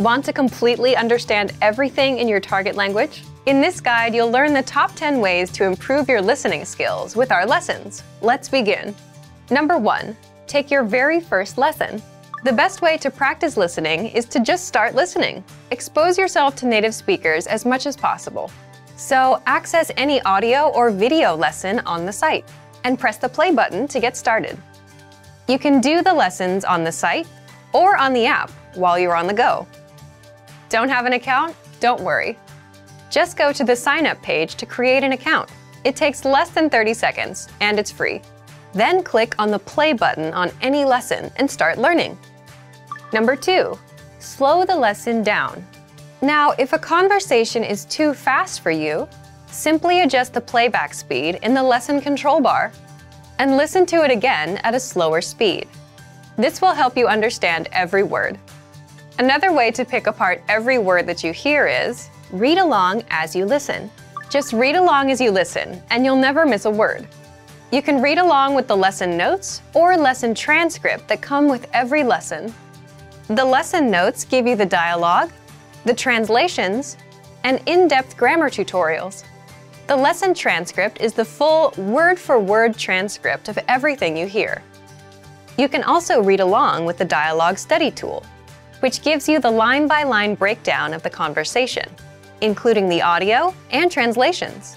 Want to completely understand everything in your target language? In this guide, you'll learn the top 10 ways to improve your listening skills with our lessons. Let's begin. Number 1. Take your very first lesson. The best way to practice listening is to just start listening. Expose yourself to native speakers as much as possible. So access any audio or video lesson on the site and press the play button to get started. You can do the lessons on the site or on the app while you're on the go. Don't have an account? Don't worry. Just go to the sign-up page to create an account. It takes less than 30 seconds, and it's free. Then click on the play button on any lesson and start learning. Number 2. Slow the lesson down. Now, if a conversation is too fast for you, simply adjust the playback speed in the lesson control bar and listen to it again at a slower speed. This will help you understand every word. Another way to pick apart every word that you hear is read along as you listen. Just read along as you listen, and you'll never miss a word. You can read along with the lesson notes or lesson transcript that come with every lesson. The lesson notes give you the dialogue, the translations, and in-depth grammar tutorials. The lesson transcript is the full word-for-word transcript of everything you hear. You can also read along with the dialogue study tool, which gives you the line-by-line breakdown of the conversation, including the audio and translations.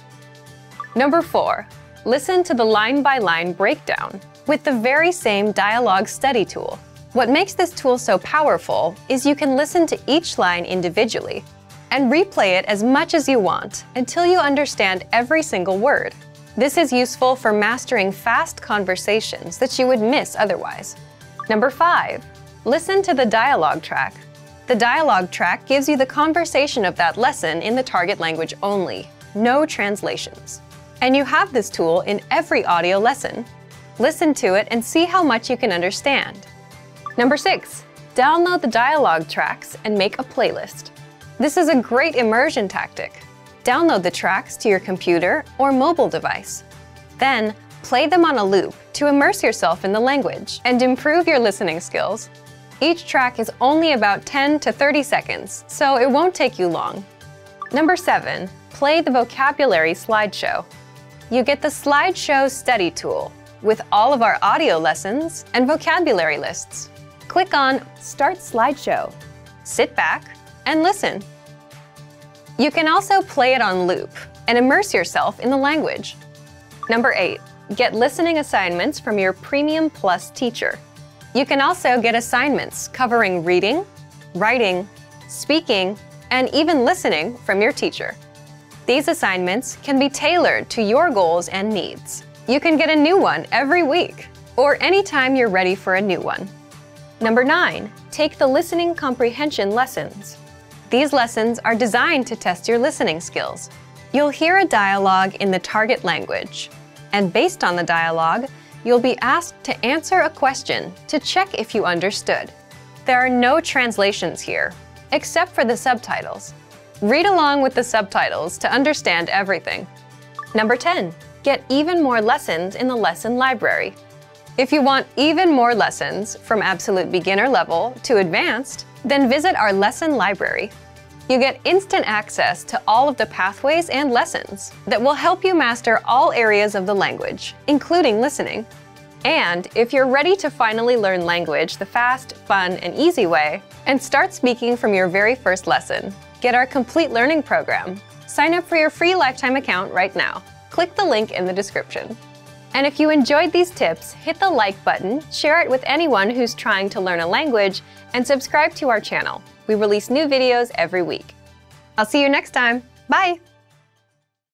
Number 4. Listen to the line-by-line breakdown with the very same dialogue study tool. What makes this tool so powerful is you can listen to each line individually and replay it as much as you want until you understand every single word. This is useful for mastering fast conversations that you would miss otherwise. Number 5. Listen to the dialogue track. The dialogue track gives you the conversation of that lesson in the target language only, no translations. And you have this tool in every audio lesson. Listen to it and see how much you can understand. Number 6. Download the dialogue tracks and make a playlist. This is a great immersion tactic. Download the tracks to your computer or mobile device. Then play them on a loop to immerse yourself in the language and improve your listening skills. Each track is only about 10 to 30 seconds, so it won't take you long. Number 7. Play the vocabulary slideshow. You get the slideshow study tool with all of our audio lessons and vocabulary lists. Click on Start Slideshow. Sit back and listen. You can also play it on loop and immerse yourself in the language. Number 8. Get listening assignments from your Premium Plus teacher. You can also get assignments covering reading, writing, speaking, and even listening from your teacher. These assignments can be tailored to your goals and needs. You can get a new one every week or anytime you're ready for a new one. Number 9. Take the listening comprehension lessons. These lessons are designed to test your listening skills. You'll hear a dialogue in the target language, and based on the dialogue, you'll be asked to answer a question to check if you understood. There are no translations here, except for the subtitles. Read along with the subtitles to understand everything. Number 10. Get even more lessons in the lesson library. If you want even more lessons, from absolute beginner level to advanced, then visit our lesson library. You get instant access to all of the pathways and lessons that will help you master all areas of the language, including listening. And if you're ready to finally learn language the fast, fun, and easy way, and start speaking from your very first lesson, get our complete learning program. Sign up for your free lifetime account right now. Click the link in the description. And if you enjoyed these tips, hit the like button, share it with anyone who's trying to learn a language, and subscribe to our channel. We release new videos every week. I'll see you next time. Bye!